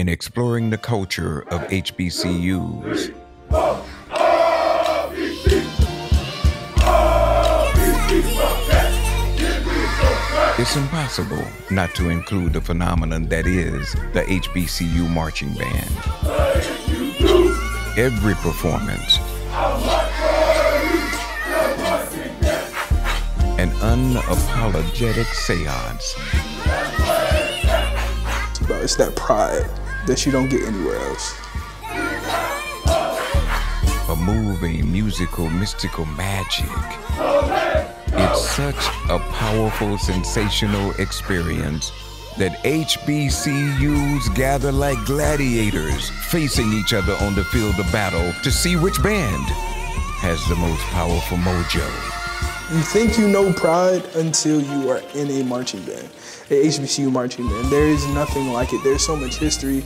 in exploring the culture of HBCUs. It's impossible not to include the phenomenon that is the HBCU marching band. Every performance, an unapologetic seance. It's that pride that you don't get anywhere else. A moving, musical, mystical magic. It's such a powerful, sensational experience that HBCUs gather like gladiators, facing each other on the field of battle to see which band has the most powerful mojo. You think you know pride until you are in a marching band, a HBCU marching band. There is nothing like it. There's so much history.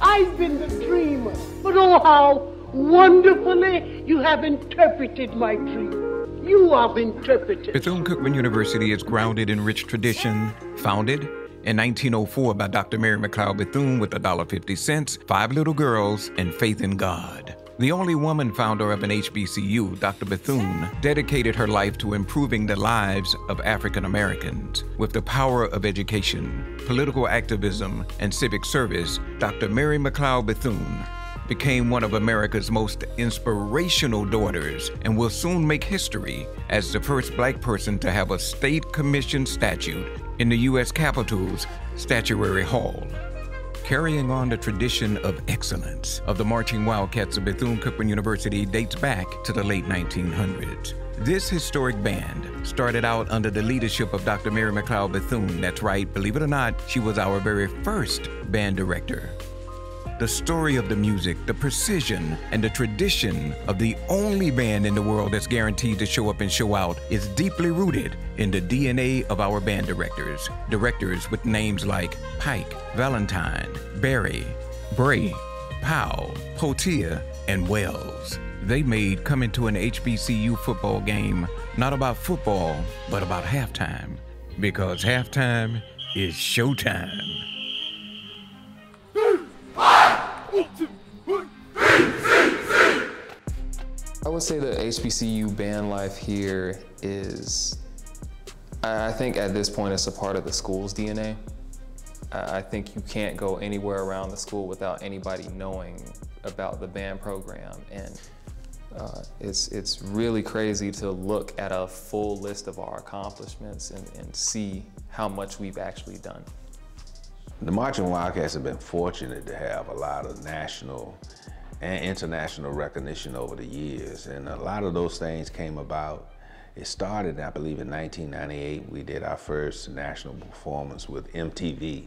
I've been the dreamer, but oh, how wonderfully you have interpreted my dream. You have interpreted. Bethune-Cookman University is grounded in rich tradition, founded in 1904 by Dr. Mary McLeod Bethune with $1.50, 5 little girls, and faith in God. The only woman founder of an HBCU, Dr. Bethune, dedicated her life to improving the lives of African Americans. With the power of education, political activism, and civic service, Dr. Mary McLeod Bethune became one of America's most inspirational daughters and will soon make history as the first Black person to have a state commission statute in the U.S. Capitol's Statuary Hall. Carrying on the tradition of excellence of the Marching Wildcats of Bethune-Cookman University dates back to the late 1900s. This historic band started out under the leadership of Dr. Mary McLeod Bethune. That's right, believe it or not, she was our very first band director. The story of the music, the precision, and the tradition of the only band in the world that's guaranteed to show up and show out is deeply rooted in the DNA of our band directors. Directors with names like Pike, Valentine, Barry, Bray, Powell, Potia, and Wells. They made coming to an HBCU football game not about football, but about halftime. Because halftime is showtime. I would say the HBCU band life here is, I think at this point it's a part of the school's DNA. I think you can't go anywhere around the school without anybody knowing about the band program. And it's really crazy to look at a full list of our accomplishments and see how much we've actually done. The Marching Wildcats have been fortunate to have a lot of national and international recognition over the years. And a lot of those things came about. It started, I believe, in 1998. We did our first national performance with MTV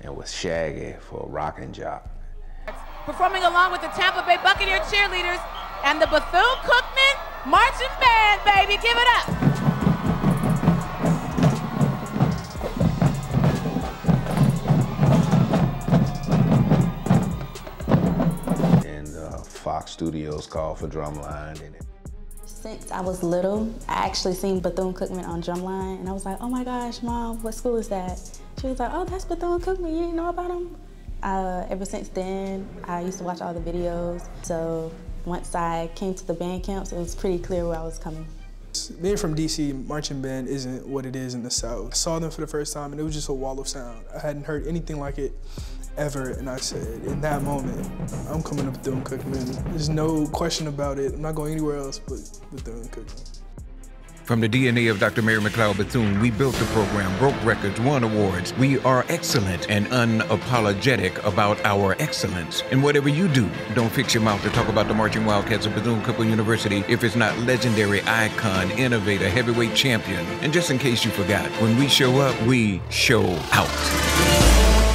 and with Shaggy for Rock and Jock. Performing along with the Tampa Bay Buccaneer cheerleaders and the Bethune-Cookman Marching Band, baby, give it up. Studios called for Drumline. Since I was little, I actually seen Bethune-Cookman on Drumline, and I was like, oh my gosh, Mom, what school is that? She was like, oh, that's Bethune-Cookman, you didn't know about them? Ever since then, I used to watch all the videos. So once I came to the band camps, it was pretty clear where I was coming. Being from DC, marching band isn't what it is in the South. I saw them for the first time, and it was just a wall of sound. I hadn't heard anything like it ever, and I said, in that moment, I'm coming up with Bethune-Cookman. There's no question about it. I'm not going anywhere else but Bethune-Cookman. From the DNA of Dr. Mary McLeod Bethune, we built the program, broke records, won awards. We are excellent and unapologetic about our excellence. And whatever you do, don't fix your mouth to talk about the Marching Wildcats of Bethune-Cookman University if it's not legendary, icon, innovator, heavyweight champion. And just in case you forgot, when we show up, we show out.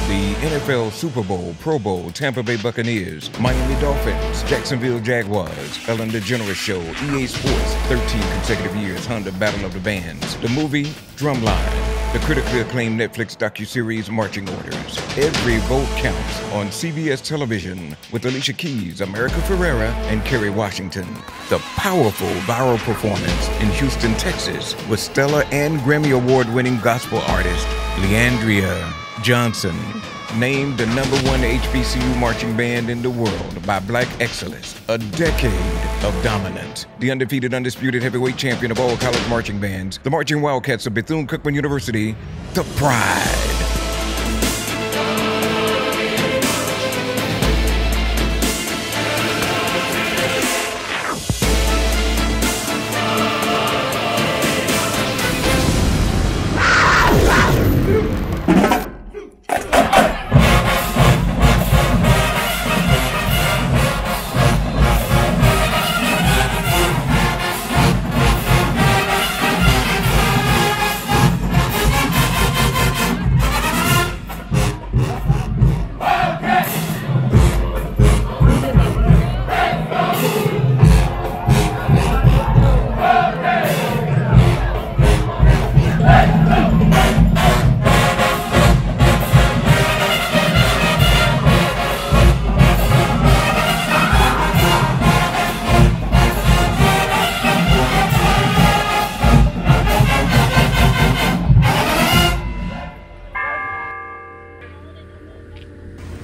The NFL, Super Bowl, Pro Bowl, Tampa Bay Buccaneers, Miami Dolphins, Jacksonville Jaguars, Ellen DeGeneres Show, EA Sports, 13 consecutive years, Honda Battle of the Bands, the movie Drumline, the critically acclaimed Netflix docuseries Marching Orders. Every vote counts on CBS Television with Alicia Keys, America Ferreira, and Kerry Washington. The powerful viral performance in Houston, Texas with Stella and Grammy Award-winning gospel artist Leandria Johnson. Named the number one HBCU marching band in the world by Black Excellence, a decade of dominance. The undefeated, undisputed heavyweight champion of all college marching bands, the Marching Wildcats of Bethune-Cookman University, the pride.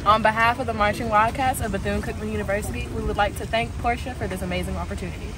On behalf of the Marching Wildcats of Bethune-Cookman University, we would like to thank Porsche for this amazing opportunity.